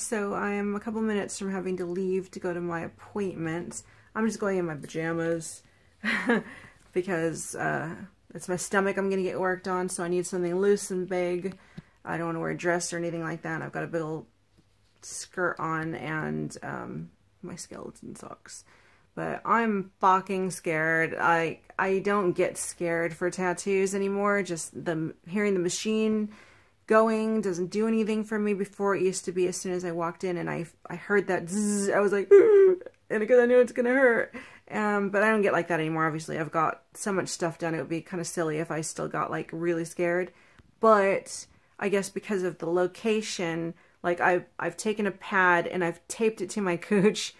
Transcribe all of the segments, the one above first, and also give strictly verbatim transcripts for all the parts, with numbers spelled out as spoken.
so I am a couple minutes from having to leave to go to my appointment. I'm just going in my pajamas because uh, it's my stomach I'm going to get worked on, so I need something loose and big. I don't want to wear a dress or anything like that. I've got a big old skirt on and um, my skeleton socks. But I'm fucking scared. I I don't get scared for tattoos anymore. Just the hearing the machine going doesn't do anything for me. Before it used to be, as soon as I walked in and I I heard that zzz, I was like, and because I knew it's gonna hurt. Um, but I don't get like that anymore. Obviously, I've got so much stuff done. It would be kind of silly if I still got like really scared. But I guess because of the location, like I've I've taken a pad and I've taped it to my cooch,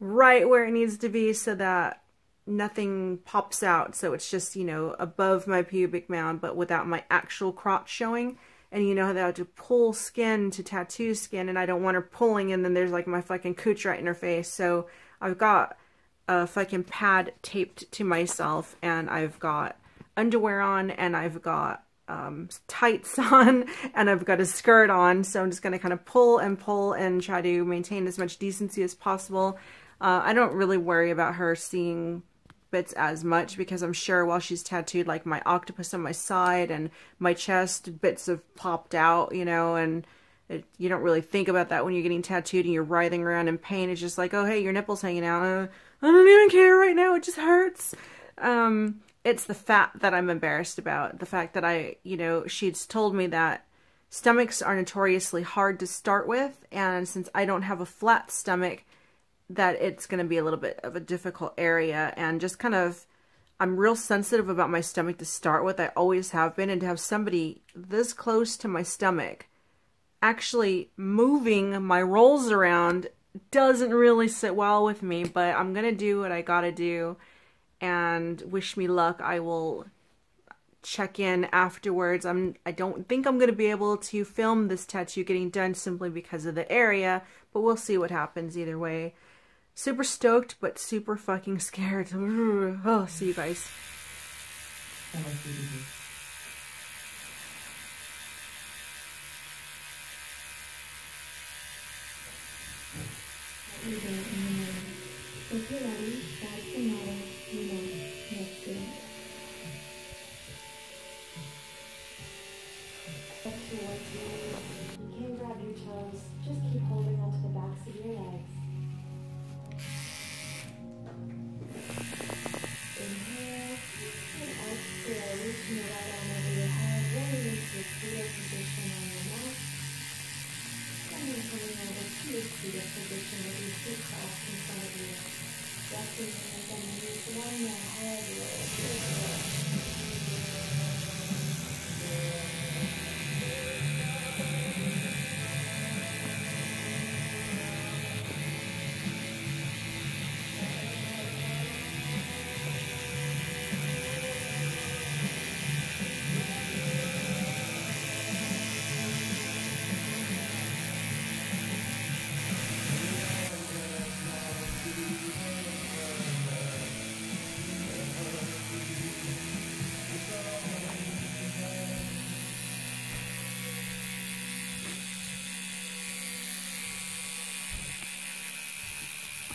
right where it needs to be so that nothing pops out. So it's just, you know, above my pubic mound, but without my actual crotch showing. And you know how they have to pull skin to tattoo skin, and I don't want her pulling, and then there's like my fucking cooch right in her face. So I've got a fucking pad taped to myself, and I've got underwear on, and I've got um, tights on, and I've got a skirt on. So I'm just going to kind of pull and pull and try to maintain as much decency as possible. Uh, I don't really worry about her seeing bits as much because I'm sure while she's tattooed, like my octopus on my side and my chest, bits have popped out, you know, and it, you don't really think about that when you're getting tattooed and you're writhing around in pain. It's just like, oh, hey, your nipple's hanging out. Uh, I don't even care right now. It just hurts. Um, it's the fat that I'm embarrassed about. The fact that I, you know, she's told me that stomachs are notoriously hard to start with. And since I don't have a flat stomach, that it's going to be a little bit of a difficult area, and just kind of, I'm real sensitive about my stomach to start with. I always have been, and to have somebody this close to my stomach actually moving my rolls around doesn't really sit well with me, but I'm going to do what I got to do, and wish me luck. I will check in afterwards. I'm, I don't think I'm going to be able to film this tattoo getting done simply because of the area, but we'll see what happens either way. Super stoked, but super fucking scared. Oh, see you guys.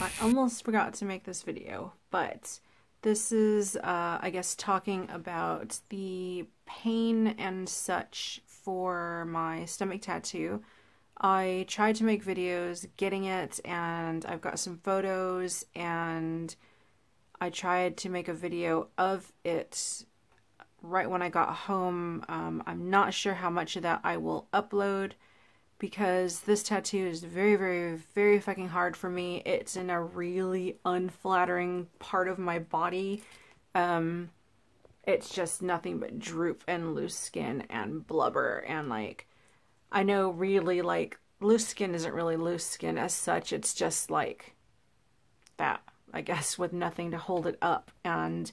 I almost forgot to make this video, but this is, uh, I guess, talking about the pain and such for my stomach tattoo. I tried to make videos getting it, and I've got some photos, and I tried to make a video of it right when I got home. Um, I'm not sure how much of that I will upload, because this tattoo is very, very, very fucking hard for me. It's in a really unflattering part of my body. Um, it's just nothing but droop and loose skin and blubber. And like, I know really like loose skin isn't really loose skin as such. It's just like that, I guess, with nothing to hold it up. And,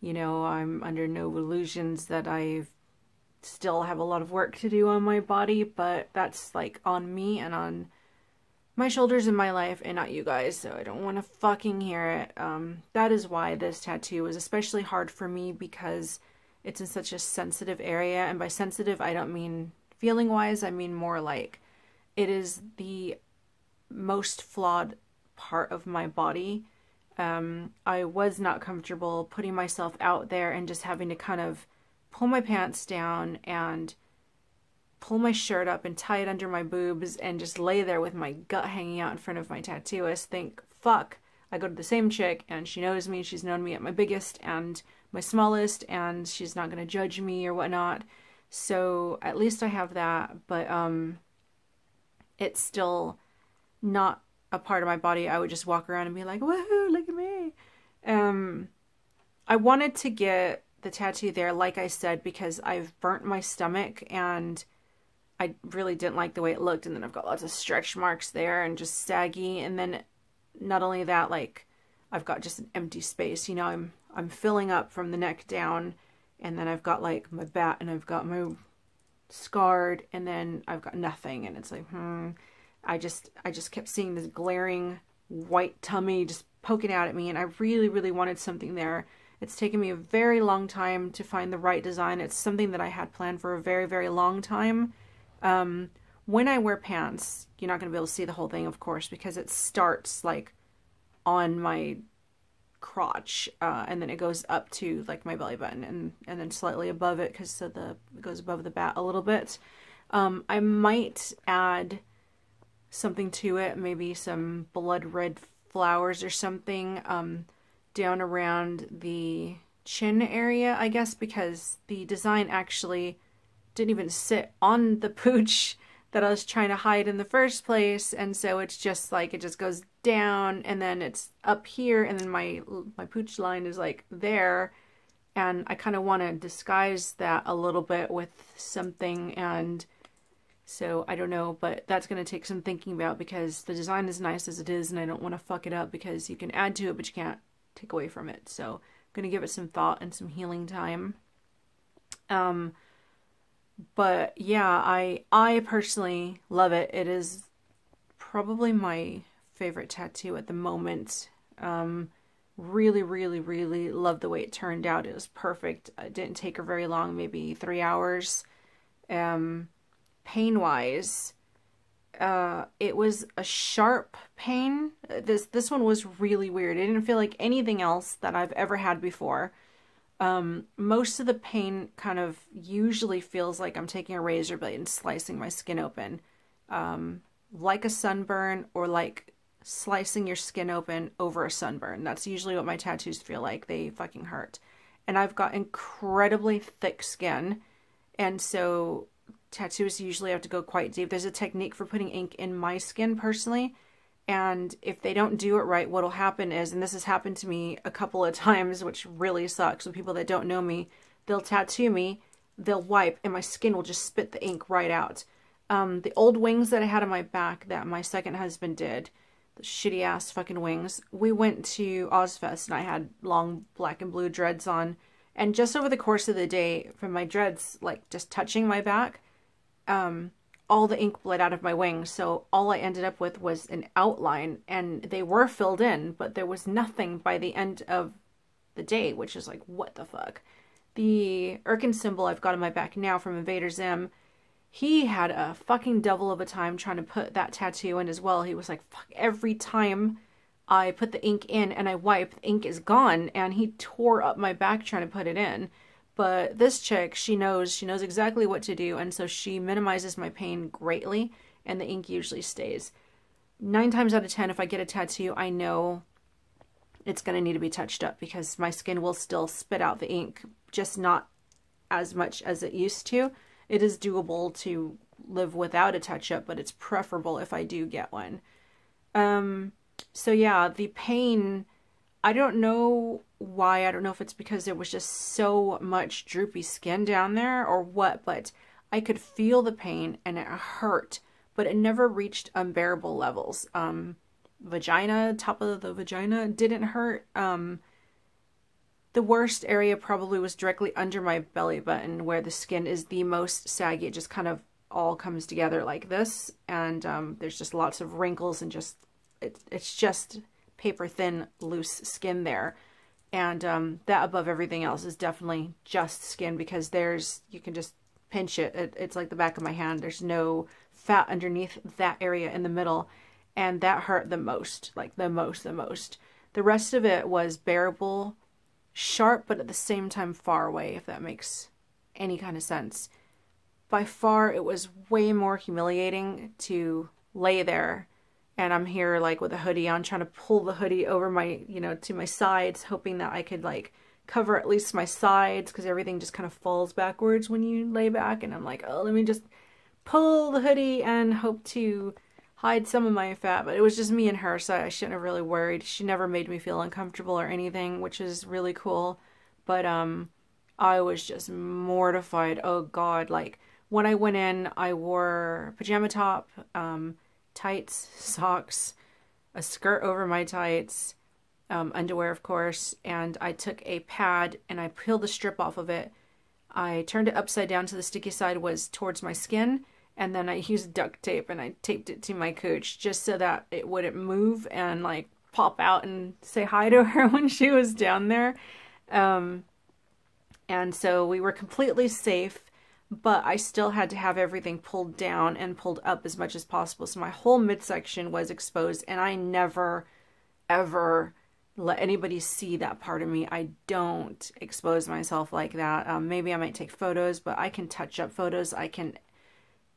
you know, I'm under no illusions that I've still have a lot of work to do on my body, but that's like on me and on my shoulders and my life and not you guys, so I don't want to fucking hear it. Um, that is why this tattoo was especially hard for me, because it's in such a sensitive area, and by sensitive I don't mean feeling wise, I mean more like it is the most flawed part of my body. Um, I was not comfortable putting myself out there and just having to kind of pull my pants down and pull my shirt up and tie it under my boobs and just lay there with my gut hanging out in front of my tattooist. Think, fuck, I go to the same chick and she knows me, she's known me at my biggest and my smallest, and she's not going to judge me or whatnot. So at least I have that, but um, it's still not a part of my body I would just walk around and be like, woohoo, look at me. Um, I wanted to get the tattoo there, like I said, because I've burnt my stomach and I really didn't like the way it looked, and then I've got lots of stretch marks there and just saggy, and then not only that, like, I've got just an empty space, you know, I'm I'm filling up from the neck down, and then I've got like my bat and I've got my scarred, and then I've got nothing, and it's like, hmm, I just I just kept seeing this glaring white tummy just poking out at me, and I really, really wanted something there. It's taken me a very long time to find the right design. It's something that I had planned for a very, very long time. Um, when I wear pants, you're not going to be able to see the whole thing, of course, because it starts like on my crotch, uh, and then it goes up to like my belly button, and, and then slightly above it, because so the, it goes above the bat a little bit. Um, I might add something to it, maybe some blood red flowers or something, um, down around the chin area, I guess, because the design actually didn't even sit on the pooch that I was trying to hide in the first place, and so it's just like it just goes down, and then it's up here, and then my my pooch line is like there, and I kind of want to disguise that a little bit with something, and so I don't know, but that's going to take some thinking about, because the design is nice as it is, and I don't want to fuck it up, because you can add to it but you can't take away from it. So I'm gonna give it some thought and some healing time. Um, but yeah, I I personally love it. It is probably my favorite tattoo at the moment. Um, really, really, really love the way it turned out. It was perfect. It didn't take her very long, maybe three hours. Um, pain-wise, Uh, it was a sharp pain. This this one was really weird. It didn't feel like anything else that I've ever had before. Um, most of the pain kind of usually feels like I'm taking a razor blade and slicing my skin open. Um, like a sunburn, or like slicing your skin open over a sunburn. That's usually what my tattoos feel like. They fucking hurt. And I've got incredibly thick skin. And so tattoos usually have to go quite deep. There's a technique for putting ink in my skin personally, and if they don't do it right, what'll happen is, and this has happened to me a couple of times, which really sucks with people that don't know me, they'll tattoo me, they'll wipe, and my skin will just spit the ink right out. Um, the old wings that I had on my back that my second husband did, the shitty ass fucking wings, we went to Ozfest and I had long black and blue dreads on, and just over the course of the day, from my dreads like just touching my back, Um, all the ink bled out of my wings, so all I ended up with was an outline, and they were filled in, but there was nothing by the end of the day, which is like, what the fuck? The Irken symbol I've got on my back now from Invader Zim, he had a fucking devil of a time trying to put that tattoo in as well. He was like, fuck, every time I put the ink in and I wipe, the ink is gone, and he tore up my back trying to put it in. But this chick, she knows, she knows exactly what to do, and so she minimizes my pain greatly, and the ink usually stays. Nine times out of ten, if I get a tattoo, I know it's going to need to be touched up, because my skin will still spit out the ink, just not as much as it used to. It is doable to live without a touch-up, but it's preferable if I do get one. Um, so yeah, the pain, I don't know why, I don't know if it's because there was just so much droopy skin down there or what, but I could feel the pain and it hurt, but it never reached unbearable levels. Um, vagina, top of the vagina didn't hurt. Um, the worst area probably was directly under my belly button, where the skin is the most saggy. It just kind of all comes together like this, and um, there's just lots of wrinkles and just, it, it's just paper thin, loose skin there. And um, that above everything else is definitely just skin, because there's, you can just pinch it. it. It's like the back of my hand. There's no fat underneath that area in the middle. and that hurt the most, like the most, the most. The rest of it was bearable, sharp, but at the same time far away, if that makes any kind of sense. By far, it was way more humiliating to lay there, and I'm here like with a hoodie on, trying to pull the hoodie over my, you know, to my sides, hoping that I could like cover at least my sides, because everything just kind of falls backwards when you lay back, and I'm like, oh, let me just pull the hoodie and hope to hide some of my fat. But it was just me and her, so I shouldn't have really worried. She never made me feel uncomfortable or anything, which is really cool. But um, I was just mortified. Oh God, like when I went in, I wore pajama top, um, tights, socks, a skirt over my tights, um, underwear of course, and I took a pad and I peeled the strip off of it. I turned it upside down so the sticky side was towards my skin, and then I used duct tape and I taped it to my cooch just so that it wouldn't move and like pop out and say hi to her when she was down there. Um, and so we were completely safe, but I still had to have everything pulled down and pulled up as much as possible. So my whole midsection was exposed, and I never, ever let anybody see that part of me. I don't expose myself like that. Um, maybe I might take photos, but I can touch up photos. I can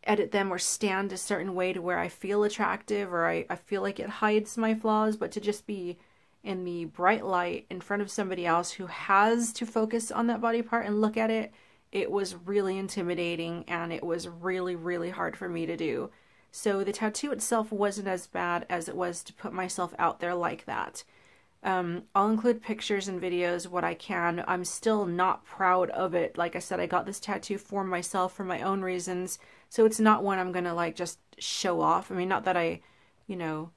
edit them or stand a certain way to where I feel attractive, or I, I feel like it hides my flaws. But to just be in the bright light in front of somebody else who has to focus on that body part and look at it, it was really intimidating, and it was really, really hard for me to do. So the tattoo itself wasn't as bad as it was to put myself out there like that. Um, I'll include pictures and videos, what I can. I'm still not proud of it. Like I said, I got this tattoo for myself for my own reasons. So it's not one I'm gonna like just show off. I mean, not that I, you know,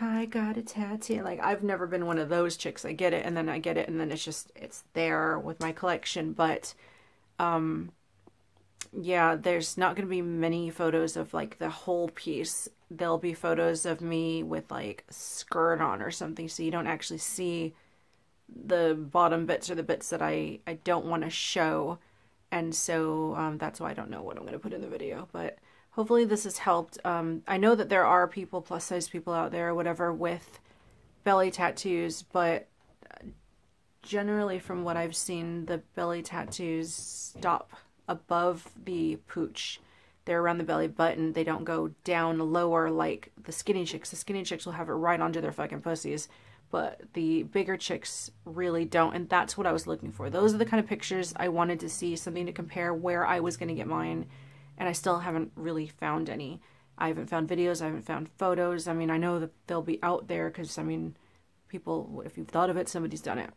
I got a tattoo. Like, I've never been one of those chicks. I get it, and then I get it, and then it's just, it's there with my collection. But Um, yeah, there's not going to be many photos of like the whole piece. There'll be photos of me with like a skirt on or something, so you don't actually see the bottom bits or the bits that I, I don't want to show. And so, um, that's why I don't know what I'm going to put in the video, but hopefully this has helped. Um, I know that there are people, plus size people out there, whatever, with belly tattoos, but generally, from what I've seen, the belly tattoos stop above the pooch. They're around the belly button. They don't go down lower like the skinny chicks. The skinny chicks will have it right onto their fucking pussies, but the bigger chicks really don't, and that's what I was looking for. Those are the kind of pictures I wanted to see, something to compare where I was going to get mine, and I still haven't really found any. I haven't found videos. I haven't found photos. I mean, I know that they'll be out there because, I mean, people, if you've thought of it, somebody's done it.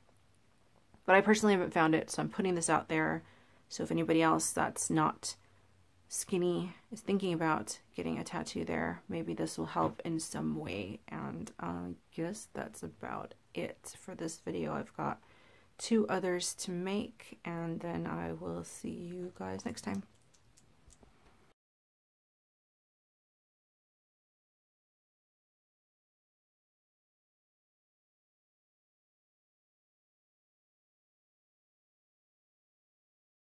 But I personally haven't found it, so I'm putting this out there. So if anybody else that's not skinny is thinking about getting a tattoo there, maybe this will help in some way. And uh, I guess that's about it for this video. I've got two others to make, and then I will see you guys next time.